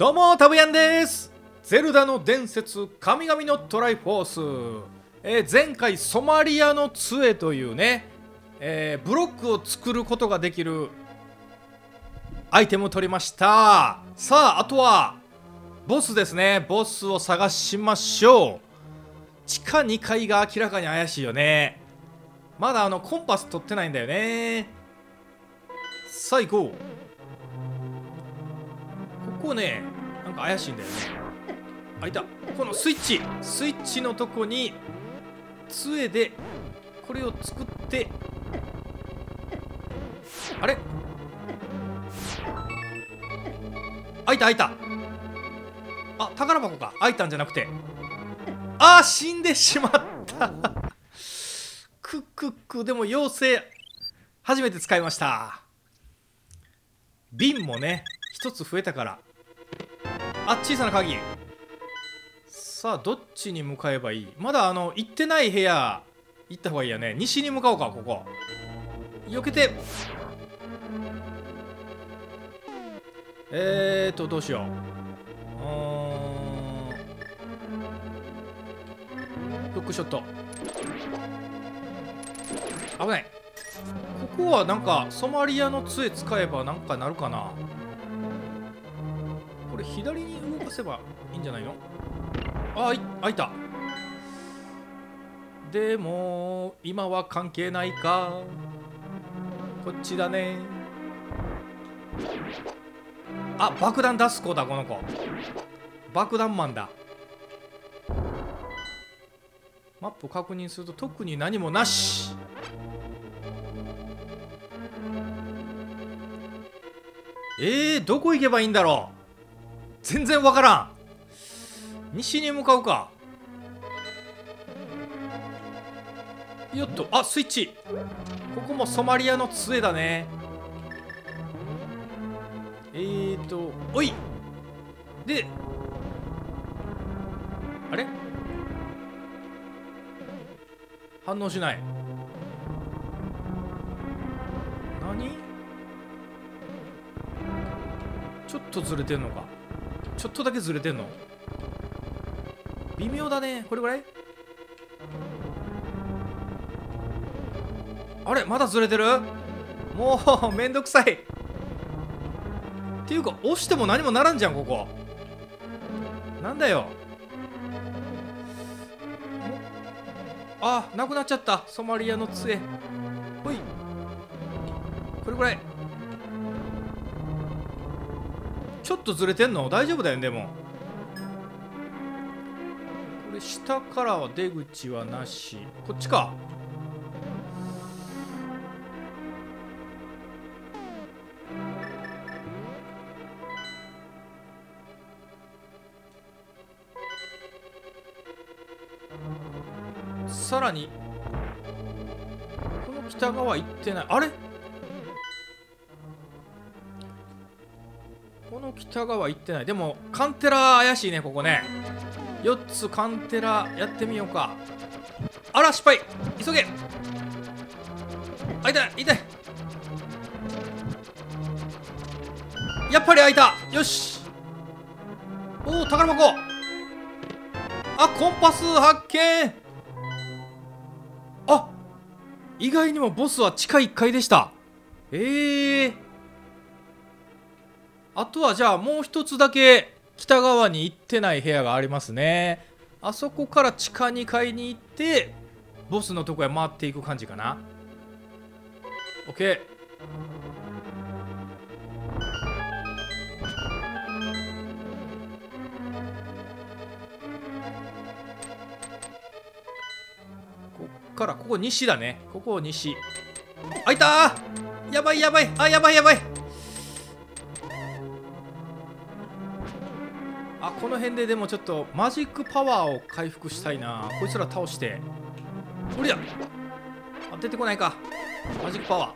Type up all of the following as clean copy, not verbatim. どうもタブヤンです。ゼルダの伝説神々のトライフォース、前回ソマリアの杖というね、ブロックを作ることができるアイテムを取りました。さああとはボスですね。ボスを探しましょう。地下2階が明らかに怪しいよね。まだコンパス取ってないんだよね。さあ行こう。ここね、なんか怪しいんだよね。あ、いた。このスイッチのとこに杖でこれを作って、あれ、開いた。あ、宝箱か。開いたんじゃなくて、あー、死んでしまったクック。でも妖精初めて使いました。瓶もね一つ増えたから。あ、小さな鍵。さあどっちに向かえばいい？まだ行ってない部屋行った方がいいよね。西に向かおうか。ここ避けて、どうしよう。フックショット危ない。ここはなんかソマリアの杖使えばなんかなるかな。左に動かせばいいんじゃないの？あ、開いた。でも今は関係ないか。こっちだね。あ、爆弾出す子だこの子。爆弾マンだ。マップ確認すると特に何もなし。どこ行けばいいんだろう。全然わからん。西に向かうか。よっと、あ、スイッチ。ここもソマリアの杖だね。おいで、あれ反応しない。何、ちょっとずれてんのか。ちょっとだけずれてんの微妙だね。これぐらい。あれまだずれてる。もうめんどくさい。っていうか押しても何もならんじゃん。ここなんだよ。あ、なくなっちゃった。ソマリアの杖。ほい、これぐらい。ちょっとずれてんの大丈夫だよね。でもこれ下からは出口はなし。こっちか。さらにこの北側行ってない。あれ北側行ってない。でもカンテラ怪しいねここね。4つカンテラやってみようか。あら失敗。急げ。あ、痛い。やっぱり開いた。よし。おお、宝箱。あ、コンパス発見。あ、意外にもボスは地下1階でした。あとはじゃあもう一つだけ北側に行ってない部屋がありますね。あそこから地下2階に行ってボスのとこへ回っていく感じかな。 OK。 こっからここ西だね。ここ西。あ、いたー。やばい。あ、やばい。あ、この辺ででもちょっとマジックパワーを回復したいな。こいつら倒しておりゃ。あ、出てこないか。マジックパワ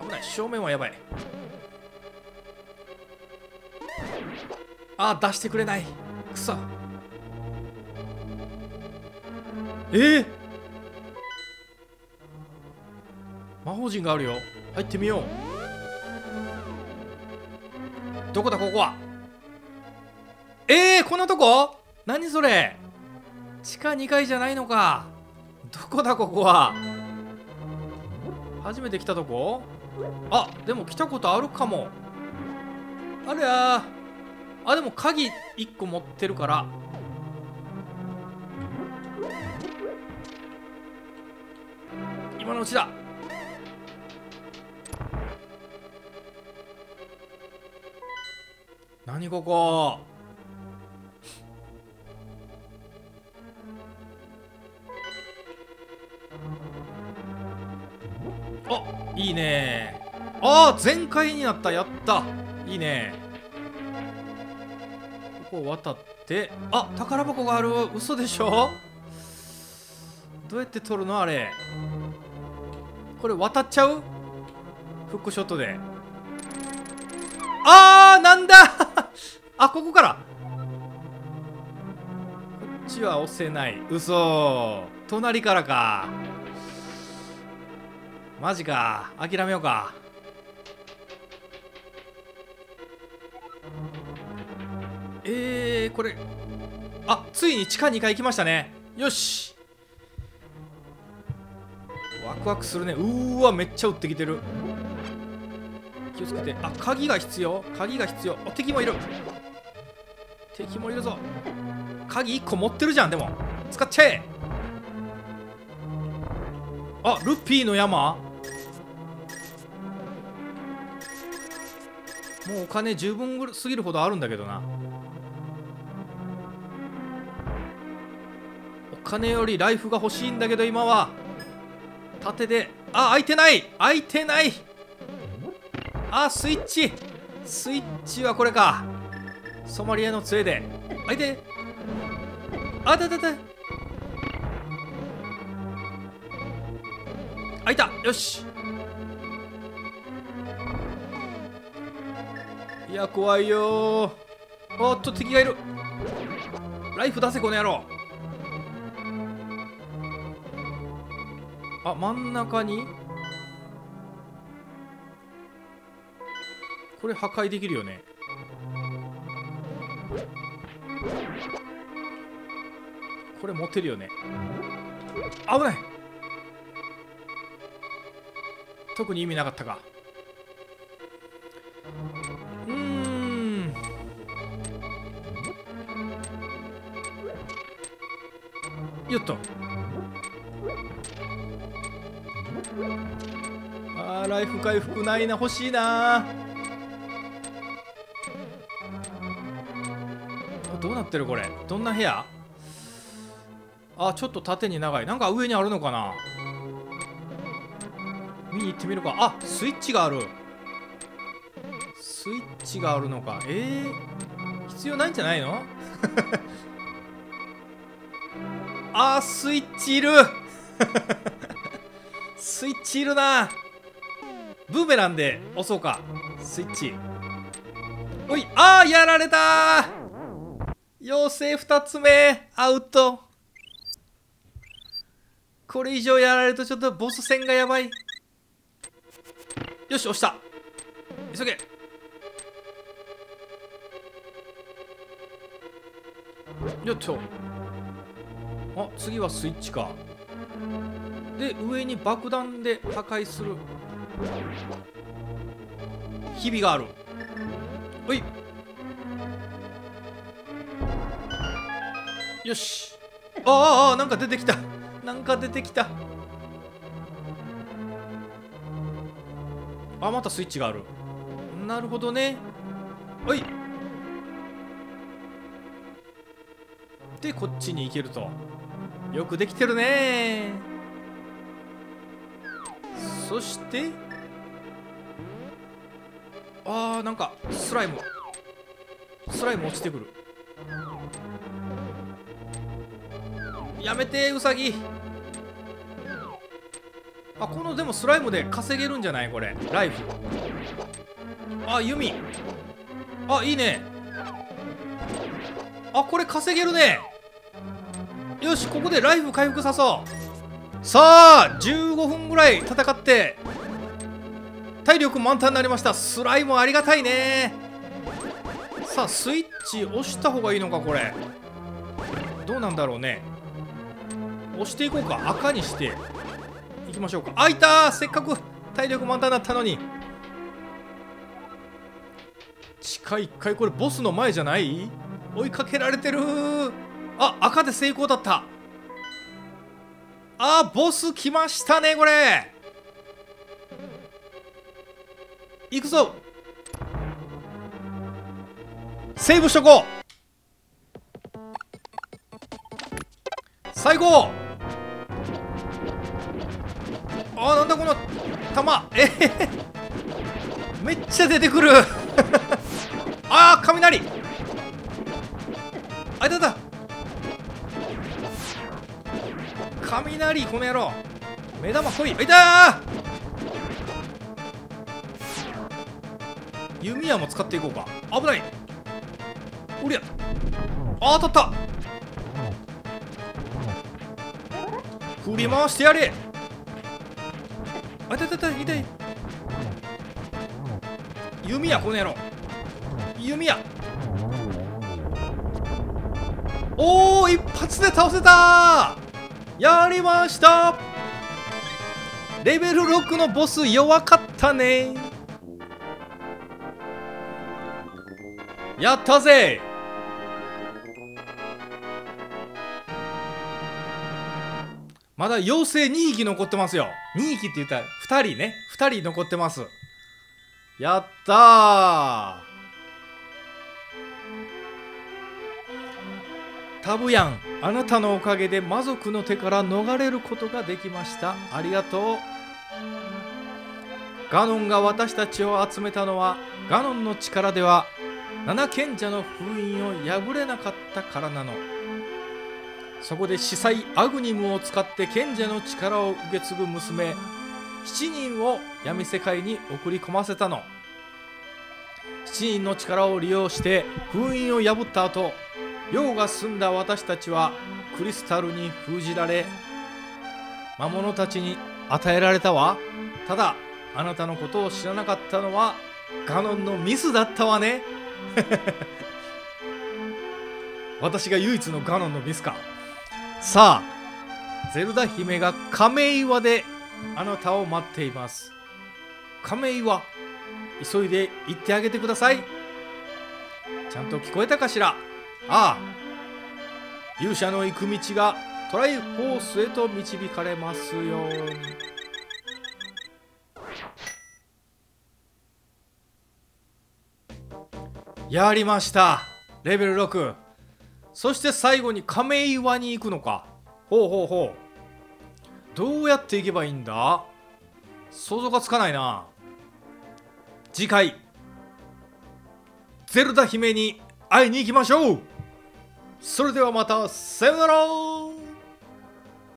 ー危ない。正面はやばい。あ、出してくれない。くそ。魔法陣があるよ。入ってみよう。どこだここは。こんなとこ、何それ、地下2階じゃないのか。どこだここは、初めて来たとこ。あ、でも来たことあるかも。あれや、あ、でも鍵1個持ってるから。今のうちだ。何ここ。あ、いいね。ああ、全開になった。やった、いいね。ここを渡って、あ、宝箱がある。嘘でしょ。どうやって取るのあれ。これ渡っちゃう、フックショットで。あー、なんだあ、ここから。こっちは押せない。嘘、隣からか。マジか、諦めようか。これ、あ、ついに地下2階行きましたね。よし、ワクワクするね。うわ、めっちゃ撃ってきてる。気をつけて。あ、鍵が必要、鍵が必要。あ、敵もいる、敵もいるぞ。鍵1個持ってるじゃん。でも使っちゃえ。あ、ルピーの山。もうお金十分すぎるほどあるんだけどな。お金よりライフが欲しいんだけど今は。縦で、あ、開いてない、開いてない。あ、スイッチ、スイッチはこれか。ソマリアの杖で開いて。あたたた、開いた。よし、いや怖いよ。おっと、敵がいる。ライフ出せこの野郎。あ、真ん中にこれ破壊できるよね。これ持てるよね。危ない。特に意味なかったか。よっと、あ、ライフ回復ないな。欲しいな。どうなってるこれ、どんな部屋。あ、ちょっと縦に長い。なんか上にあるのかな。見に行ってみるか。あ、スイッチがある、スイッチがあるのか。必要ないんじゃないのあー、スイッチいるスイッチいるな。ブーメランで押そうか、スイッチ。おい、あー、やられたー。妖精2つ目、アウト。これ以上やられるとちょっとボス戦がやばい。よし、押した、急げ。よっと、あ、次はスイッチか。で、上に爆弾で破壊する。ヒビがある。おい、よし。あー、なんか出てきた、なんか出てきた。あ、またスイッチがある。なるほどね。おい、でこっちに行けると。よくできてるね。そして、あー、なんかスライム、スライム落ちてくる。やめて、ウサギ。あ、このでもスライムで稼げるんじゃない、これライフ。あ、弓、あ、いいね。あ、これ稼げるね。よし、ここでライフ回復さそう。さあ、15分ぐらい戦って体力満タンになりました。スライムありがたいね。さあスイッチ押した方がいいのかこれ。どうなんだろうね。押していこうか。赤にしていきましょうか。あいたー、せっかく体力満タンだったのに。地下1階、これボスの前じゃない？追いかけられてるー。あ、赤で成功だった。あ、ボス来ましたね。これ行くぞ。セーブしとこう。最高。あー、なんだこの弾。めっちゃ出てくるあー、雷。あ、いたいた、雷。この野郎、目玉来い。あ、いたー。弓矢も使っていこうか。危ない。おりゃ。あ、当たった。振り回してやれ。あ、痛い痛い痛い。弓矢、この野郎。弓矢。おお、一発で倒せたー。やりました。レベル6のボス、弱かったねー。やったぜ。まだ妖精2匹残ってますよ。2匹って言ったら2人ね。2人残ってます。やったー。タブヤン、あなたのおかげで魔族の手から逃れることができました。ありがとう。ガノンが私たちを集めたのは、ガノンの力では七賢者の封印を破れなかったからなの。そこで司祭アグニムを使って賢者の力を受け継ぐ娘7人を闇世界に送り込ませたの。7人の力を利用して封印を破った後、用が済んだ私たちはクリスタルに封じられ魔物たちに与えられたわ。ただあなたのことを知らなかったのはガノンのミスだったわね私が唯一のガノンのミスか。さあ、ゼルダ姫が亀岩であなたを待っています。亀岩、急いで行ってあげてください。ちゃんと聞こえたかしら。ああ、勇者の行く道がトライフォースへと導かれますよ。やりました。レベル6。そして最後に亀岩に行くのか。ほうほうほう。どうやって行けばいいんだ？想像がつかないな。次回、ゼルダ姫に会いに行きましょう。それではまた、さよなら。